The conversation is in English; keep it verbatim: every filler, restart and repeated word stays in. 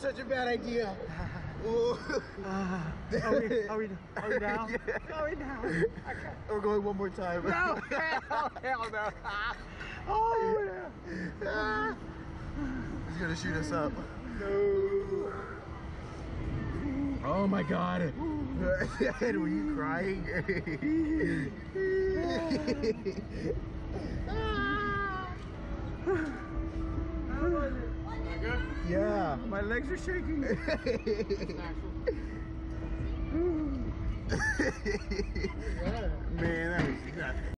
Such a bad idea. Uh, are, we, are, we, are we down? Yeah. Are we down? Okay. We're going one more time. No! Hell, hell no! Oh, yeah. He's gonna shoot us up. No. Oh my god. Were you crying? How was it? Good? Yeah. My legs are shaking.